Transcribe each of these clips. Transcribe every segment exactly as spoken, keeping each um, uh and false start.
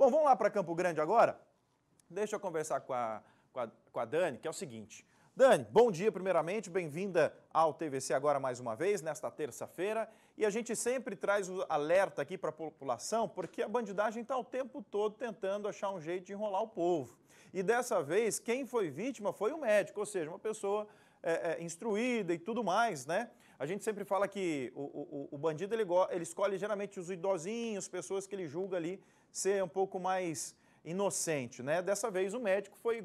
Bom, vamos lá para Campo Grande agora? Deixa eu conversar com a, com a, com a Dani, que é o seguinte. Dani, bom dia primeiramente, bem-vinda ao T V C agora mais uma vez, nesta terça-feira. E a gente sempre traz o alerta aqui para a população, porque a bandidagem está o tempo todo tentando achar um jeito de enrolar o povo. E dessa vez, quem foi vítima foi o médico, ou seja, uma pessoa é, é, instruída e tudo mais, né? A gente sempre fala que o, o, o bandido, ele, ele escolhe geralmente os idosinhos, pessoas que ele julga ali ser um pouco mais inocente, né? Dessa vez o médico foi,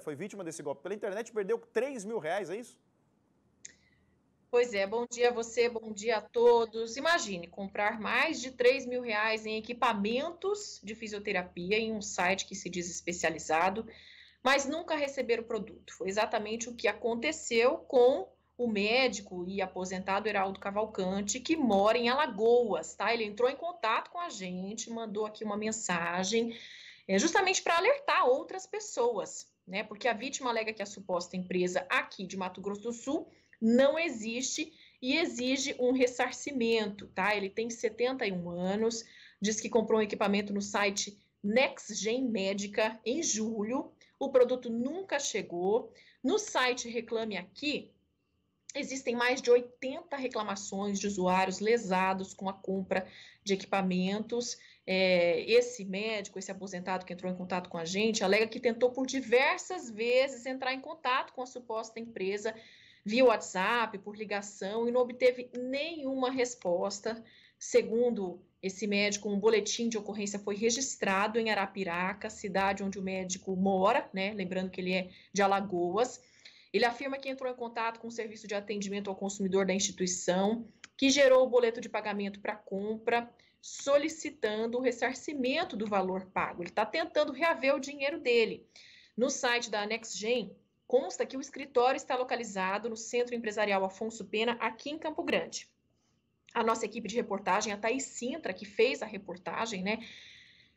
foi vítima desse golpe pela internet, perdeu três mil reais, é isso? Pois é, bom dia a você, bom dia a todos. Imagine comprar mais de três mil reais em equipamentos de fisioterapia em um site que se diz especializado, mas nunca receber o produto. Foi exatamente o que aconteceu com o médico e aposentado Heraldo Cavalcante, que mora em Alagoas, tá? Ele entrou em contato com a gente, mandou aqui uma mensagem, é justamente para alertar outras pessoas, né? Porque a vítima alega que a suposta empresa aqui de Mato Grosso do Sul não existe e exige um ressarcimento, tá? Ele tem setenta e um anos, diz que comprou um equipamento no site NextGen Médica em julho, o produto nunca chegou. No site Reclame Aqui, existem mais de oitenta reclamações de usuários lesados com a compra de equipamentos. É, esse médico, esse aposentado que entrou em contato com a gente, alega que tentou por diversas vezes entrar em contato com a suposta empresa via WhatsApp, por ligação, e não obteve nenhuma resposta. Segundo esse médico, um boletim de ocorrência foi registrado em Arapiraca, cidade onde o médico mora, né? Lembrando que ele é de Alagoas. Ele afirma que entrou em contato com o serviço de atendimento ao consumidor da instituição, que gerou o boleto de pagamento para compra, solicitando o ressarcimento do valor pago. Ele está tentando reaver o dinheiro dele. No site da NextGen, consta que o escritório está localizado no Centro Empresarial Afonso Pena, aqui em Campo Grande. A nossa equipe de reportagem, a Thaís Sintra, que fez a reportagem, né,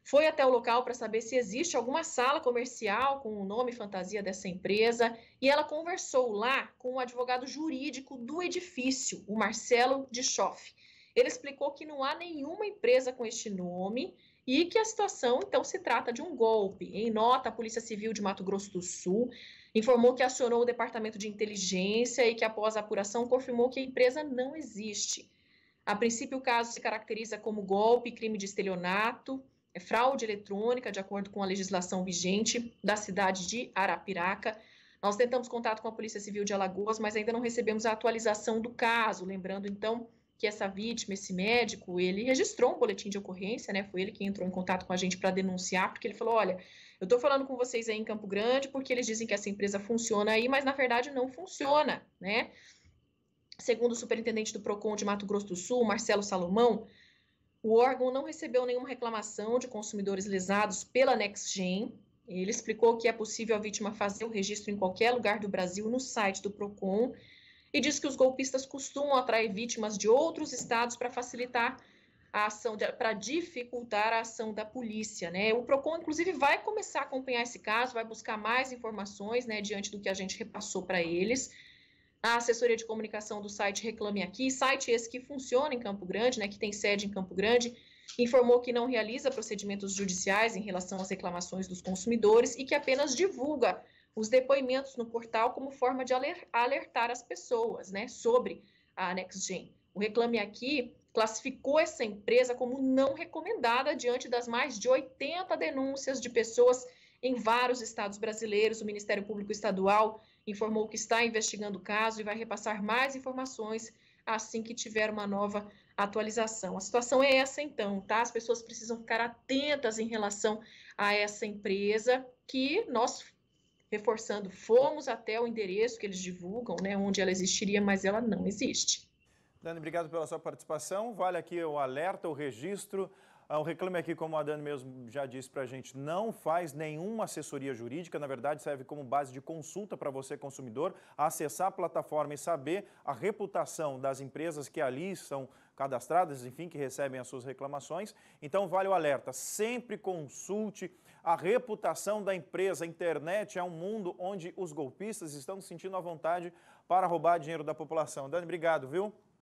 foi até o local para saber se existe alguma sala comercial com o nome fantasia dessa empresa, e ela conversou lá com o advogado jurídico do edifício, o Marcelo de Schoff. Ele explicou que não há nenhuma empresa com este nome e que a situação, então, se trata de um golpe. Em nota, a Polícia Civil de Mato Grosso do Sul informou que acionou o Departamento de Inteligência e que, após a apuração, confirmou que a empresa não existe. A princípio, o caso se caracteriza como golpe, crime de estelionato, fraude eletrônica, de acordo com a legislação vigente da cidade de Arapiraca. Nós tentamos contato com a Polícia Civil de Alagoas, mas ainda não recebemos a atualização do caso. Lembrando, então, que essa vítima, esse médico, ele registrou um boletim de ocorrência, né? Foi ele que entrou em contato com a gente para denunciar, porque ele falou, olha, eu estou falando com vocês aí em Campo Grande, porque eles dizem que essa empresa funciona aí, mas na verdade não funciona, né? Segundo o superintendente do PROCON de Mato Grosso do Sul, Marcelo Salomão, o órgão não recebeu nenhuma reclamação de consumidores lesados pela NextGen. Ele explicou que é possível a vítima fazer o registro em qualquer lugar do Brasil no site do PROCON, e diz que os golpistas costumam atrair vítimas de outros estados para facilitar a ação, para dificultar a ação da polícia, né? O PROCON, inclusive, vai começar a acompanhar esse caso, vai buscar mais informações, né, diante do que a gente repassou para eles. A assessoria de comunicação do site Reclame Aqui, site esse que funciona em Campo Grande, né, que tem sede em Campo Grande, informou que não realiza procedimentos judiciais em relação às reclamações dos consumidores e que apenas divulga os depoimentos no portal como forma de alertar as pessoas, né, sobre a NextGen. O Reclame Aqui classificou essa empresa como não recomendada diante das mais de oitenta denúncias de pessoas em vários estados brasileiros. O Ministério Público Estadual informou que está investigando o caso e vai repassar mais informações assim que tiver uma nova atualização. A situação é essa, então, tá? As pessoas precisam ficar atentas em relação a essa empresa que nós, reforçando, fomos até o endereço que eles divulgam, né, onde ela existiria, mas ela não existe. Dani, obrigado pela sua participação. Vale aqui o alerta, o registro. O Reclame Aqui, como a Dani mesmo já disse para a gente, não faz nenhuma assessoria jurídica, na verdade serve como base de consulta para você, consumidor, acessar a plataforma e saber a reputação das empresas que ali são cadastradas, enfim, que recebem as suas reclamações. Então vale o alerta, sempre consulte a reputação da empresa. A internet é um mundo onde os golpistas estão se sentindo à vontade para roubar dinheiro da população. Dani, obrigado, viu?